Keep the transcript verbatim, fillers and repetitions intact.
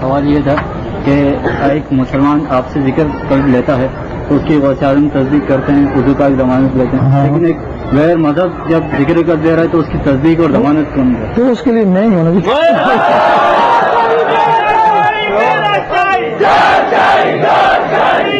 सवाल ये था कि एक मुसलमान आपसे जिक्र कर लेता है तो उसकी वचारन तस्दीक करते हैं, उर्दू का जमानत लेते हैं, हाँ। लेकिन एक गैर मजहब जब जिक्र कर दे रहा है तो उसकी तस्दीक और जमानत कम है, तो उसके लिए नहीं होना चाहिए।